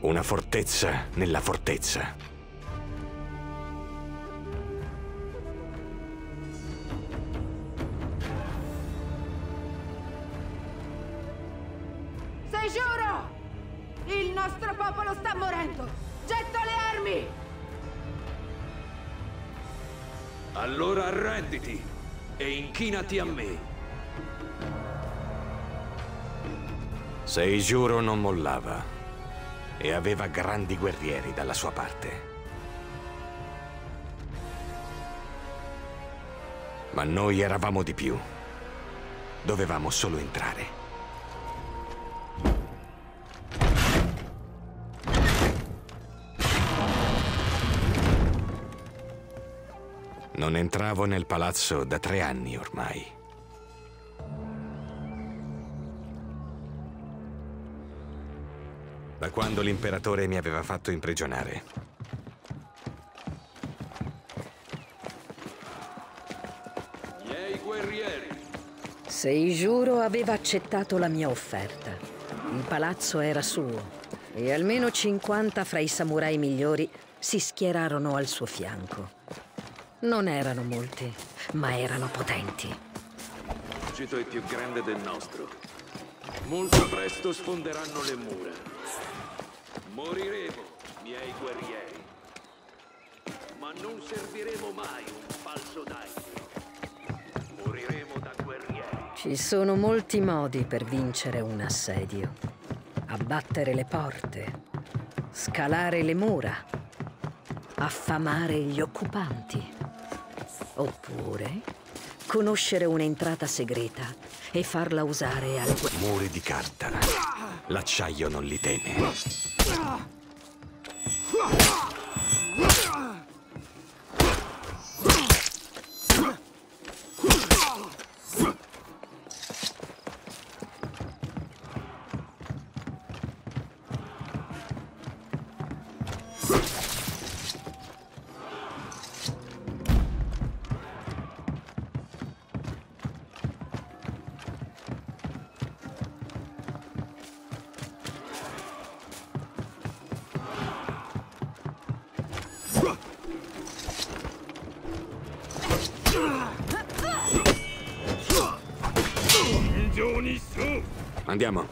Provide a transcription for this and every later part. Una fortezza nella fortezza. Seijuro! Il nostro popolo sta morendo! Getto le armi! Allora arrenditi e inchinati a me. Seijuro non mollava. E aveva grandi guerrieri dalla sua parte. Ma noi eravamo di più. Dovevamo solo entrare. Non entravo nel palazzo da 3 anni ormai. Da quando l'imperatore mi aveva fatto imprigionare. Miei guerrieri! Seijuro aveva accettato la mia offerta. Il palazzo era suo e almeno 50 fra i samurai migliori si schierarono al suo fianco. Non erano molti, ma erano potenti. L'esercito è più grande del nostro. Molto presto sfonderanno le mura. Moriremo, miei guerrieri, ma non serviremo mai un falso daimyo. Moriremo da guerrieri. Ci sono molti modi per vincere un assedio. Abbattere le porte, scalare le mura, affamare gli occupanti. Oppure conoscere un'entrata segreta e farla usare al muri di carta. L'acciaio non li teme. Andiamo.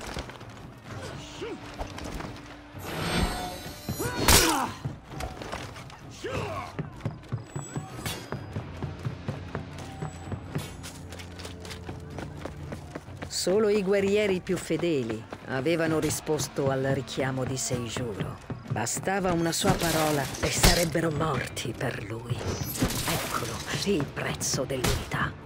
Solo i guerrieri più fedeli avevano risposto al richiamo di Seijuro. Bastava una sua parola e sarebbero morti per lui. Eccolo il prezzo dell'unità.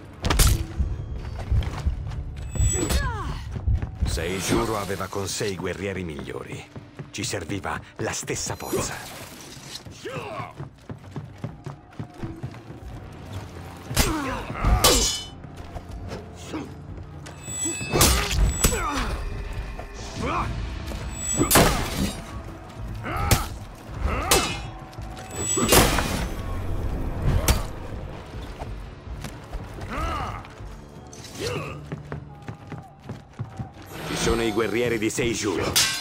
Seijuro aveva con sé i guerrieri migliori. Ci serviva la stessa forza. Sono i guerrieri di Seijuro.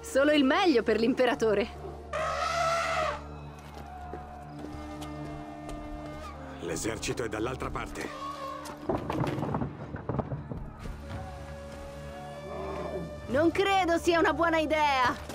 Solo il meglio per l'imperatore. L'esercito è dall'altra parte. Non credo sia una buona idea.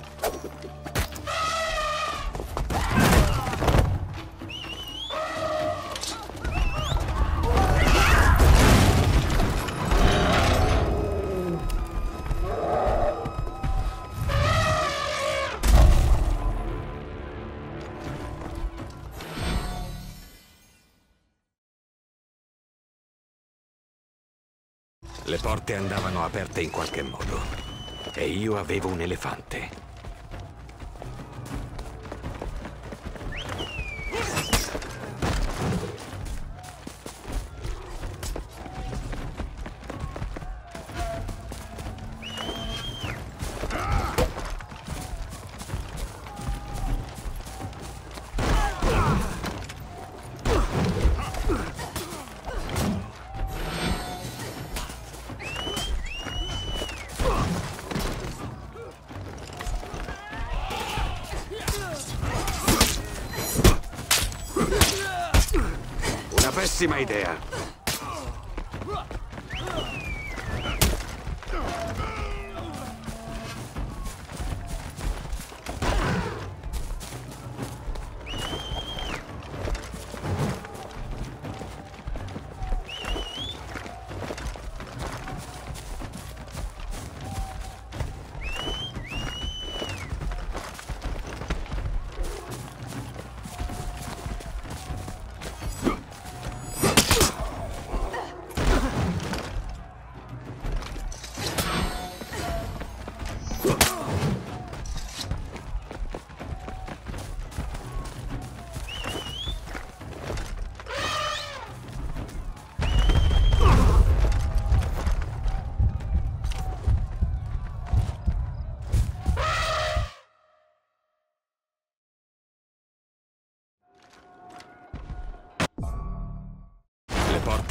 Le porte andavano aperte in qualche modo e io avevo un elefante. Pésima idea.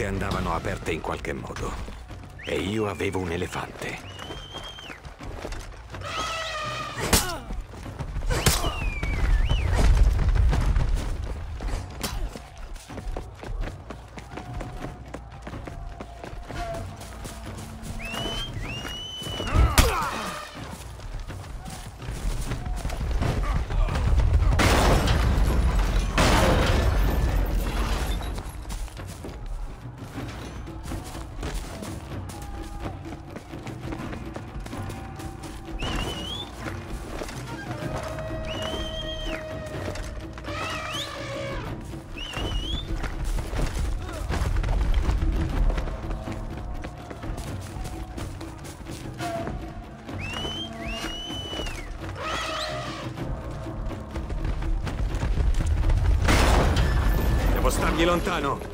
Andavano aperte in qualche modo e io avevo un elefante. Stargli lontano.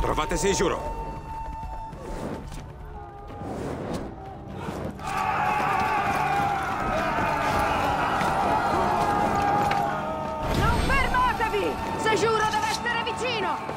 Provate Seijuro. Non fermatevi! Seijuro deve essere vicino!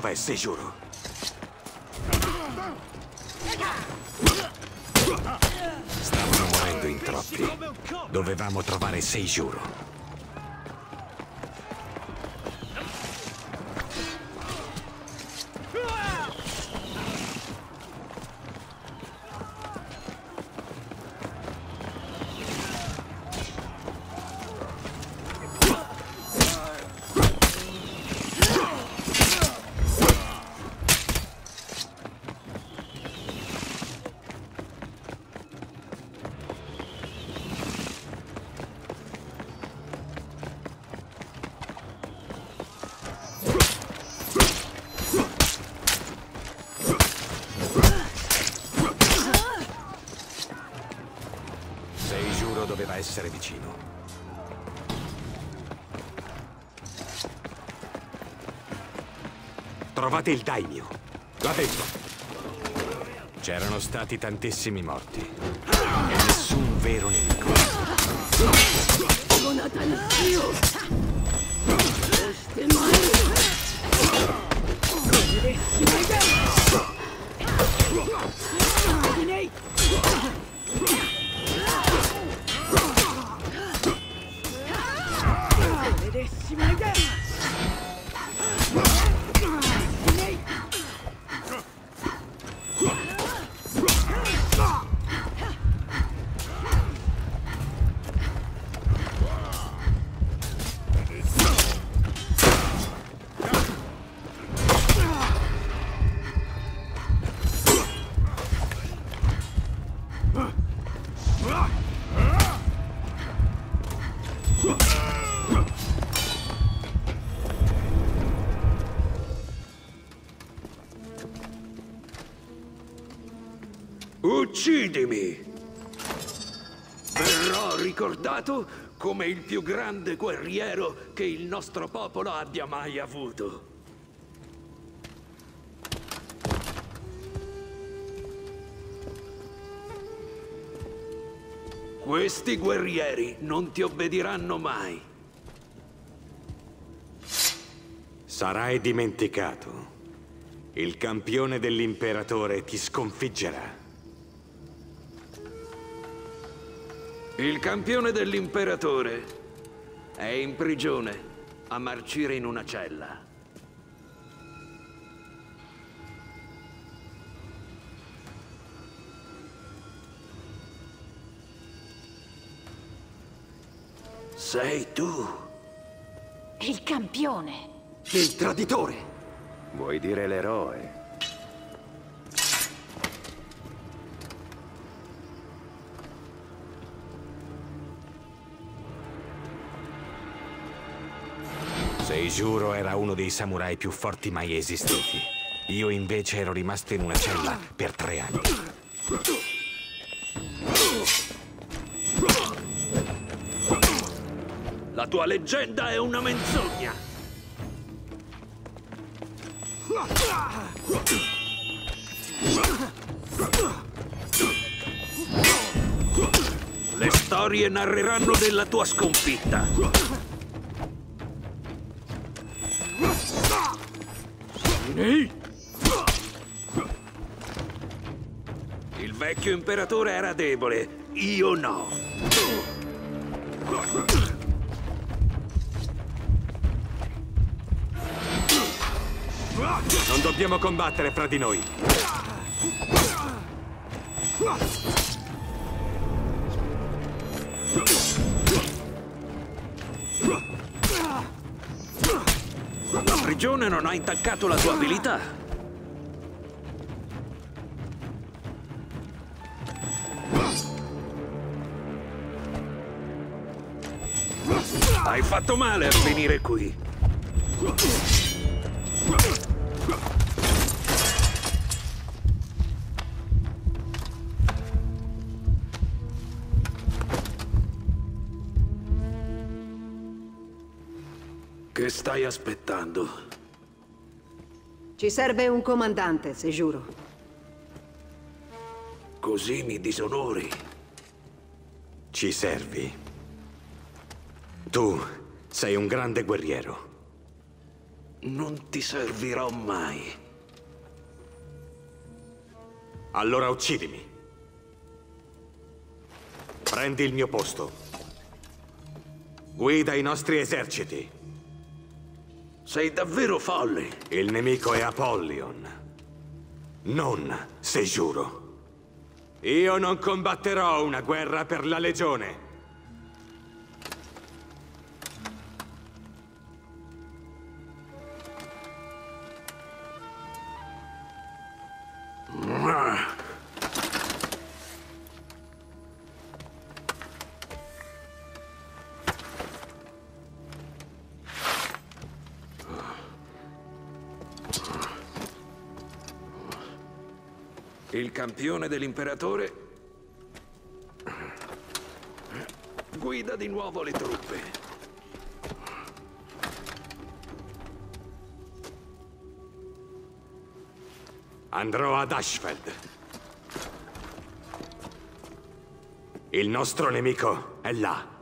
Dov'è Seijuro? Stavano morendo in troppi. Dovevamo trovare Seijuro. essere vicino. Trovate il daimyo. L'ha detto. C'erano stati tantissimi morti. E nessun vero nemico. Uccidimi! Verrò ricordato come il più grande guerriero che il nostro popolo abbia mai avuto. Questi guerrieri non ti obbediranno mai. Sarai dimenticato. Il campione dell'imperatore ti sconfiggerà. Il campione dell'imperatore è in prigione a marcire in una cella. Sei tu? Il campione. Il traditore. Vuoi dire l'eroe? Seijuro era uno dei samurai più forti mai esistiti. Io invece ero rimasto in una cella per 3 anni. La tua leggenda è una menzogna! Le storie narreranno della tua sconfitta. Il vecchio imperatore era debole, io no. Non dobbiamo combattere fra di noi. La prigione non ha intaccato la tua abilità. Hai fatto male a venire qui. Che stai aspettando? Ci serve un comandante, Seijuro. Così mi disonori. Ci servi. Tu sei un grande guerriero. Non ti servirò mai. Allora uccidimi. Prendi il mio posto. Guida i nostri eserciti. Sei davvero folle! Il nemico è Apollion, non Seijuro. Io non combatterò una guerra per la legione. Il campione dell'imperatore guida di nuovo le truppe. Andrò ad Ashfeld. Il nostro nemico è là.